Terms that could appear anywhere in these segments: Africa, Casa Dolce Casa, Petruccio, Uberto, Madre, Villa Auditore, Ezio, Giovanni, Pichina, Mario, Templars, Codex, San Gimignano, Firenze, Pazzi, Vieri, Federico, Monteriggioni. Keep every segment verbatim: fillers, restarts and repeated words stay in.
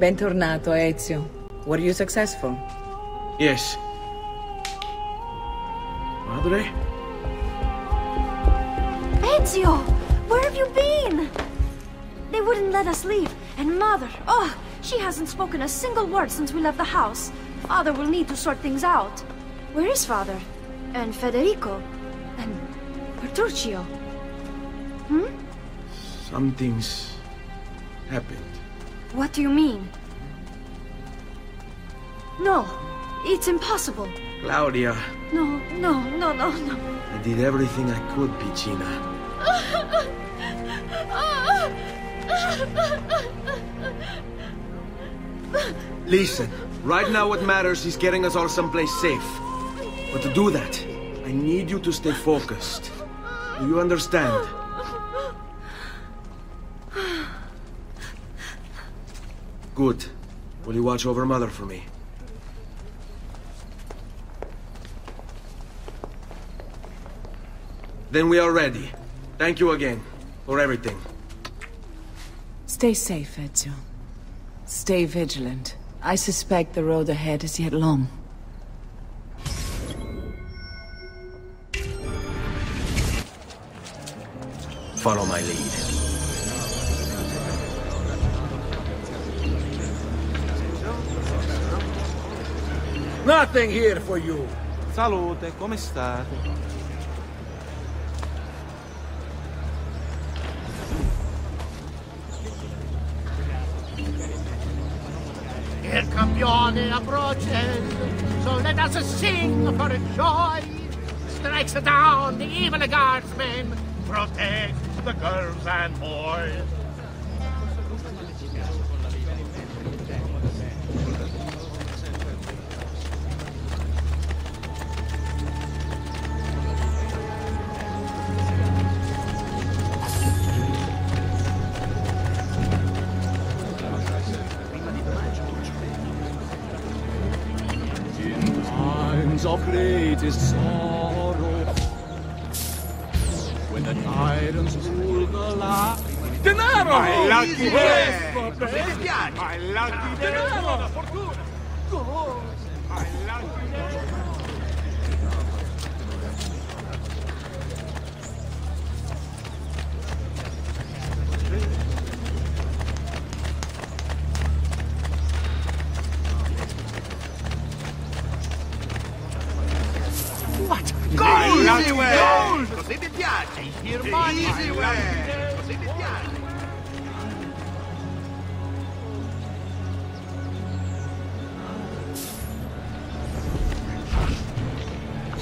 Bentornato, Ezio. Were you successful? Yes. Madre? Ezio! Where have you been? They wouldn't let us leave. And Mother, oh, she hasn't spoken a single word since we left the house. Father will need to sort things out. Where is Father? And Federico? And Petruccio? Hmm? Something's happened. What do you mean? No, it's impossible. Claudia. No, no, no, no, no. I did everything I could, Pichina. Listen, right now what matters is getting us all someplace safe. But to do that, I need you to stay focused. Do you understand? Good. Will you watch over Mother for me? Then we are ready. Thank you again for everything. Stay safe, Ezio. Stay vigilant. I suspect the road ahead is yet long. Follow my lead. Nothing here for you. Salute, come state? Il campione approaches, so let us sing for joy. Strikes down the evil guardsmen, protects the girls and boys. Of greatest sorrow, when the tyrants rule the land. Denaro! I lucky day! I lucky day! I lucky Easy way! Così mi piace!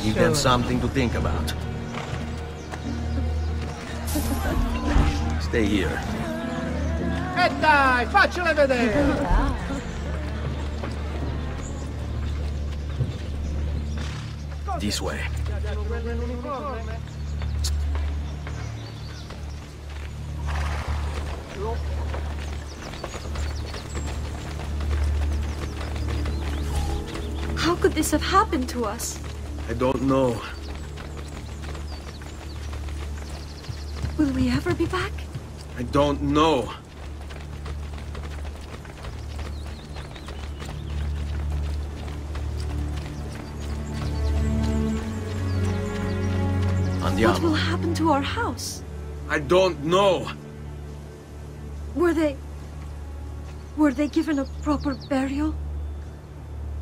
Give them something to think about. Stay here. E dai, faccela vedere! This way. How could this have happened to us? I don't know. Will we ever be back? I don't know. Andiamo. What will happen to our house? I don't know. Were they... were they given a proper burial?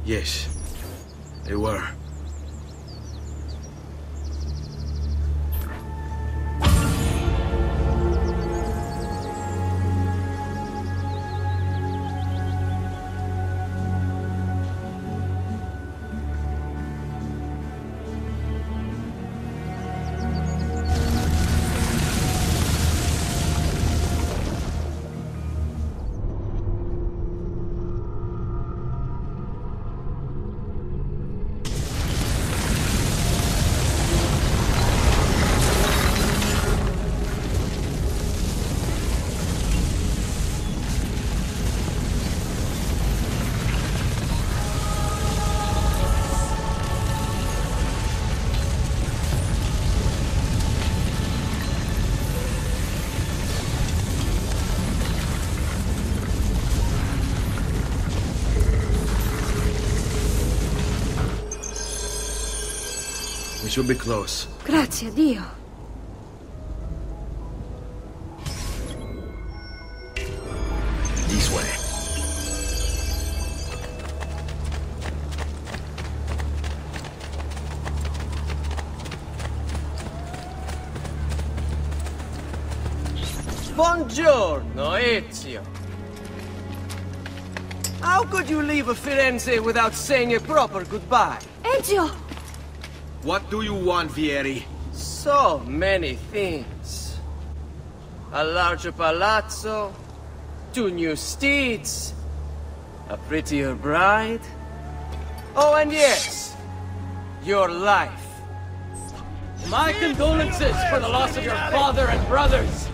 Yes, they were. We should be close. Grazie, Dio. This way. Buongiorno, Ezio. How could you leave Firenze without saying a proper goodbye? Ezio! What do you want, Vieri? So many things. A larger palazzo, two new steeds, a prettier bride. Oh, and yes, your life. My condolences for the loss of your father and brothers.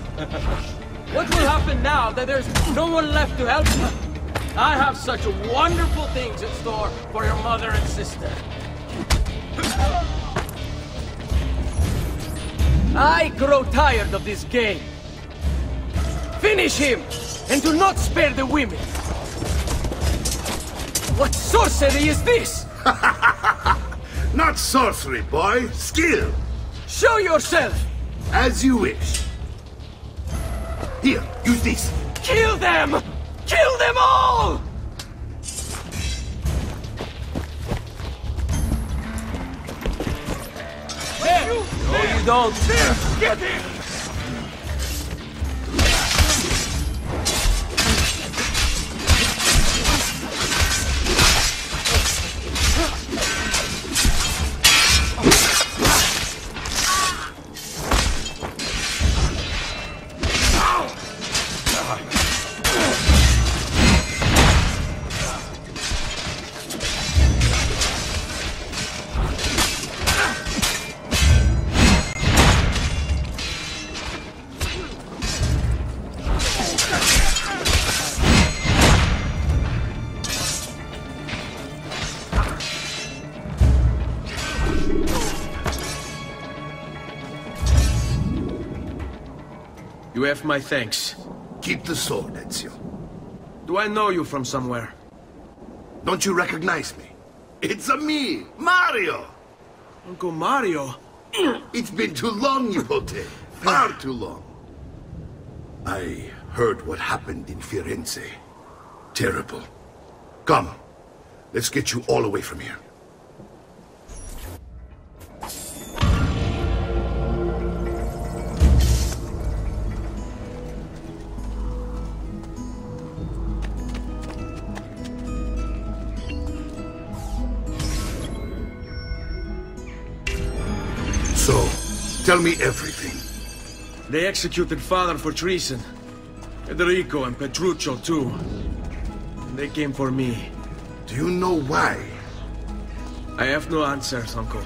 What will happen now that there's no one left to help you? I have such wonderful things in store for your mother and sister. I grow tired of this game. Finish him, and do not spare the women. What sorcery is this? Not sorcery, boy. Skill. Show yourself. As you wish. Here, use this. Kill them! Kill them all! There. You, no, there. You don't. There. Get him! You have my thanks. Keep the sword, Ezio. Do I know you from somewhere? Don't you recognize me? It's a me, Mario! Uncle Mario? It's been too long, you pote. Far too long. I heard what happened in Firenze. Terrible. Come, let's get you all away from here. So, tell me everything. They executed father for treason. Federico and Petruccio, too. And they came for me. Do you know why? I have no answers, uncle.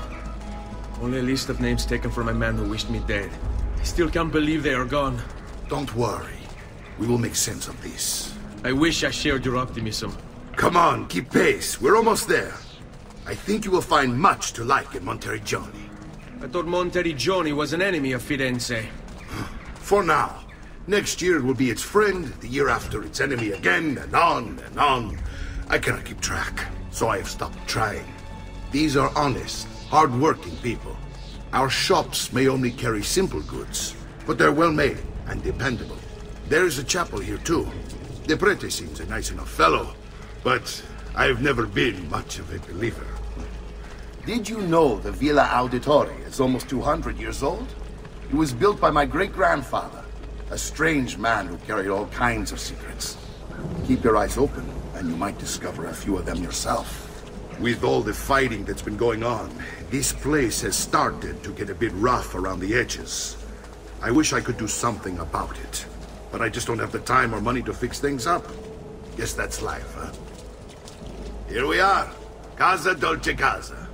Only a list of names taken from a man who wished me dead. I still can't believe they are gone. Don't worry. We will make sense of this. I wish I shared your optimism. Come on, keep pace. We're almost there. I think you will find much to like in Monteriggioni. I thought Monteriggioni was an enemy of Firenze. For now. Next year it will be its friend, the year after its enemy again, and on and on. I cannot keep track, so I have stopped trying. These are honest, hard-working people. Our shops may only carry simple goods, but they're well-made and dependable. There is a chapel here, too. The prete seems a nice enough fellow, but I have never been much of a believer. Did you know the Villa Auditore is almost two hundred years old? It was built by my great-grandfather, a strange man who carried all kinds of secrets. Keep your eyes open, and you might discover a few of them yourself. With all the fighting that's been going on, this place has started to get a bit rough around the edges. I wish I could do something about it, but I just don't have the time or money to fix things up. Guess that's life, huh? Here we are, Casa Dolce Casa.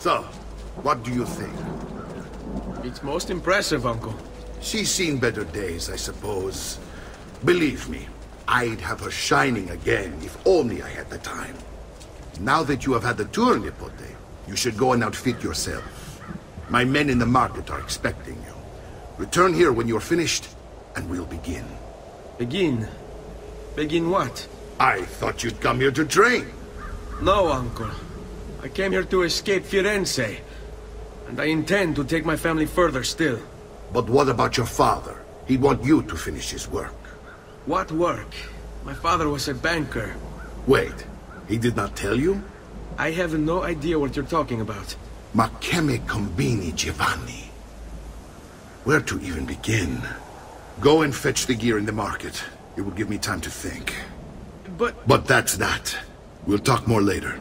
So, what do you think? It's most impressive, Uncle. She's seen better days, I suppose. Believe me, I'd have her shining again if only I had the time. Now that you have had the tour, Nipote, you should go and outfit yourself. My men in the market are expecting you. Return here when you're finished, and we'll begin. Begin? Begin what? I thought you'd come here to train. No, Uncle. I came here to escape Firenze. And I intend to take my family further still. But what about your father? He'd want you to finish his work. What work? My father was a banker. Wait, he did not tell you? I have no idea what you're talking about. Ma come combini, Giovanni. Where to even begin? Go and fetch the gear in the market. It will give me time to think. But... But that's that. We'll talk more later.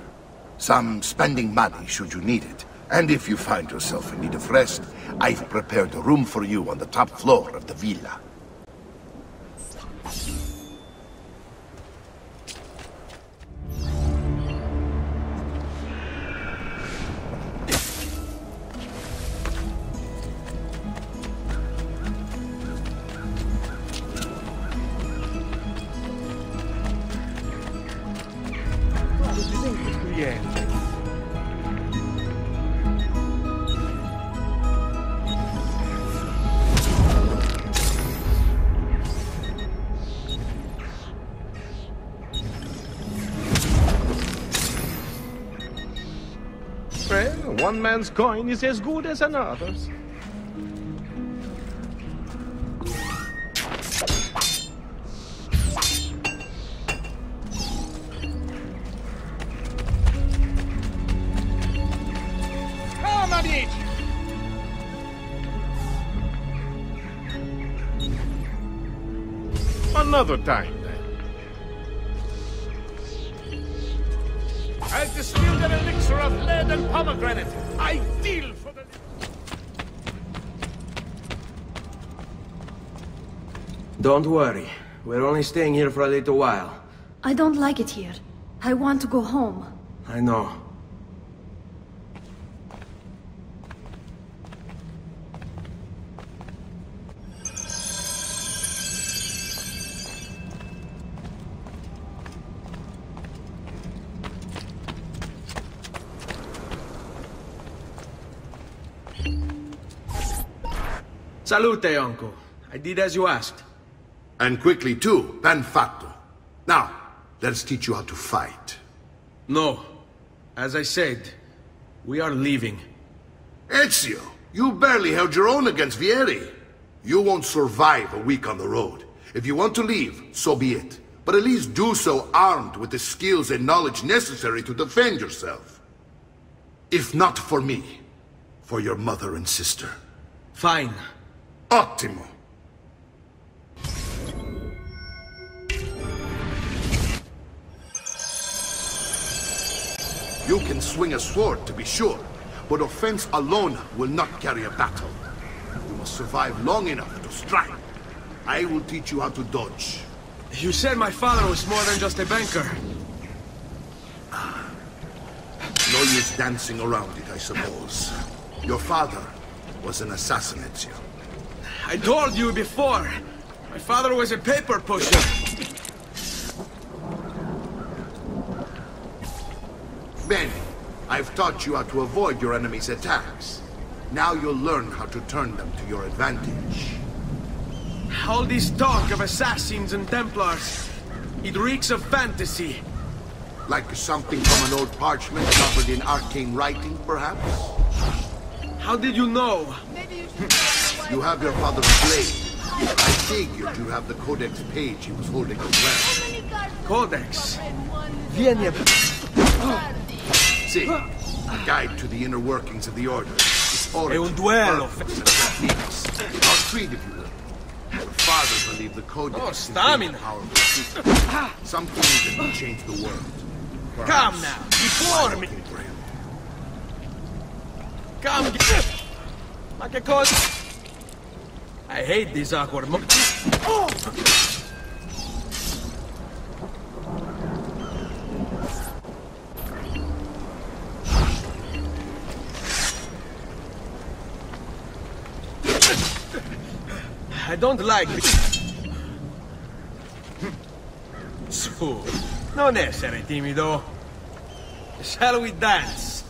Some spending money, should you need it. And if you find yourself in need of rest, I've prepared a room for you on the top floor of the villa. One man's coin is as good as another's. Another time, then. I'll distill an elixir of lead and pomegranate. Ideal for the... Don't worry. We're only staying here for a little while. I don't like it here. I want to go home. I know. Salute, uncle. I did as you asked. And quickly, too. Ben fatto. Now, let's teach you how to fight. No. As I said, we are leaving. Ezio, you barely held your own against Vieri. You won't survive a week on the road. If you want to leave, so be it. But at least do so armed with the skills and knowledge necessary to defend yourself. If not for me, for your mother and sister. Fine. Ottimo! You can swing a sword, to be sure, but offense alone will not carry a battle. You must survive long enough to strike. I will teach you how to dodge. You said my father was more than just a banker. No use dancing around it, I suppose. Your father was an assassin, Ezio. I told you before, my father was a paper pusher. Bene, I've taught you how to avoid your enemy's attacks. Now you'll learn how to turn them to your advantage. All this talk of assassins and Templars, it reeks of fantasy. Like something from an old parchment covered in arcane writing, perhaps? How did you know? Maybe you should... You have your father's blade. I figured you have the Codex page he was holding as well. Codex? Vieni. See, a guide to the inner workings of the Order. It's origin, purpose, and techniques. I'll treat if you will. Your father believed the Codex is a powerful secret. Something that will change the world. Perhaps come now, before me. Come, get it. Like a Codex. I hate these awkward moments. Oh! I don't like this. Su, non essere timido. Shall we dance?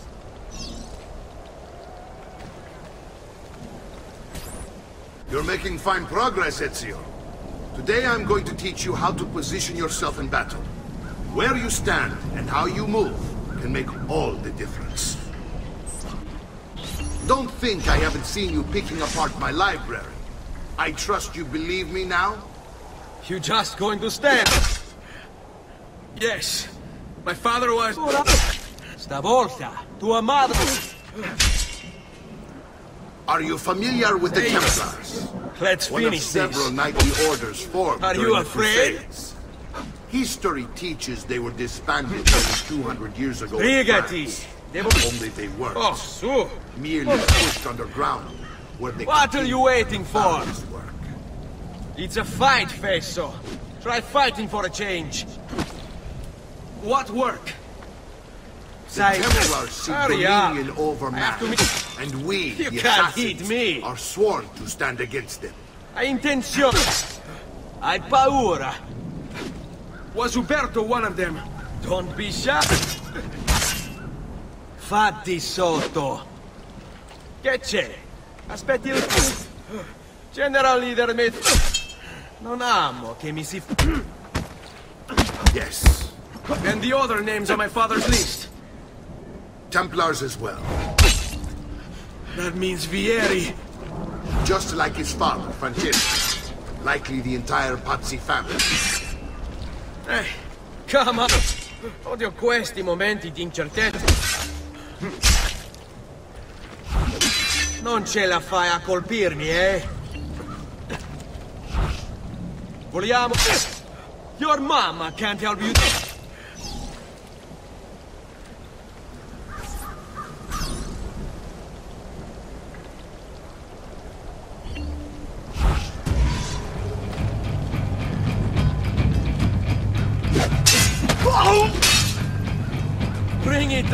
You're making fine progress, Ezio. Today I'm going to teach you how to position yourself in battle. Where you stand and how you move can make all the difference. Don't think I haven't seen you picking apart my library. I trust you believe me now? You're just going to stand. Yes. My father was... Stavolta, tua madre. Are you familiar with the Templars? Let's One finish this. One of several knightly orders formed Are you afraid? Crusades. History teaches they were disbanded two hundred years ago. Brigati! Only they weren't. Oh, so. Merely pushed underground, where they What are you waiting for? It's a fight, Fesso. Try fighting for a change. What work? The Templars seek dominion over man, and we, you the assassins, me. are sworn to stand against them. I intenzione. Hai paura. Was Uberto one of them? Don't be shy. Fatti sotto. Che c'è? Aspetti il... General Leader me... Non amo che mi si... Yes. And the other names on my father's list. Templars as well. That means Vieri. Just like his father, Francesco. Likely the entire Pazzi family. Eh, come on. Odio questi momenti di incertezza. Non ce la fai a colpirmi, eh? Vogliamo... Your mama can't help you... Oh! Bring it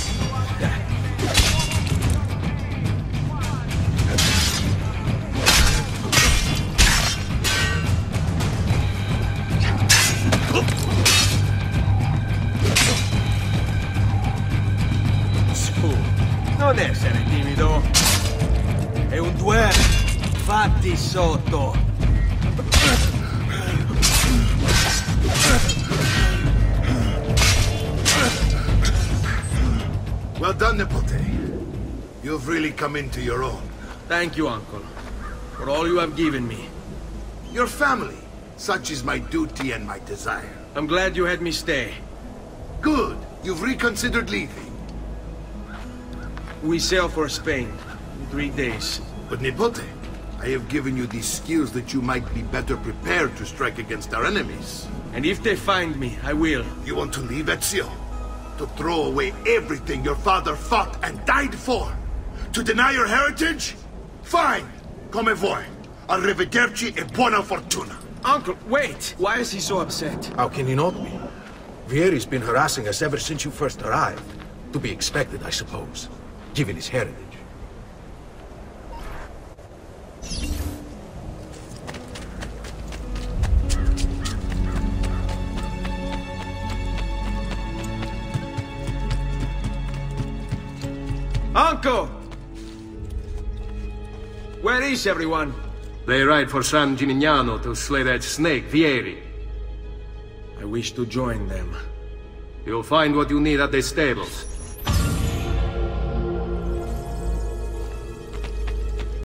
Su, non essere timido. È un duello. Fatti sotto. Well done, Nepote. You've really come into your own. Thank you, Uncle, for all you have given me. Your family. Such is my duty and my desire. I'm glad you had me stay. Good. You've reconsidered leaving. We sail for Spain in three days. But, Nepote, I have given you these skills that you might be better prepared to strike against our enemies. And if they find me, I will. You want to leave, Ezio? To throw away everything your father fought and died for? To deny your heritage? Fine! Come voi. Arrivederci e buona fortuna. Uncle, wait! Why is he so upset? How can he not be? Vieri's been harassing us ever since you first arrived. To be expected, I suppose, given his heritage. Uncle! Where is everyone? They ride for San Gimignano to slay that snake, Vieri. I wish to join them. You'll find what you need at the stables.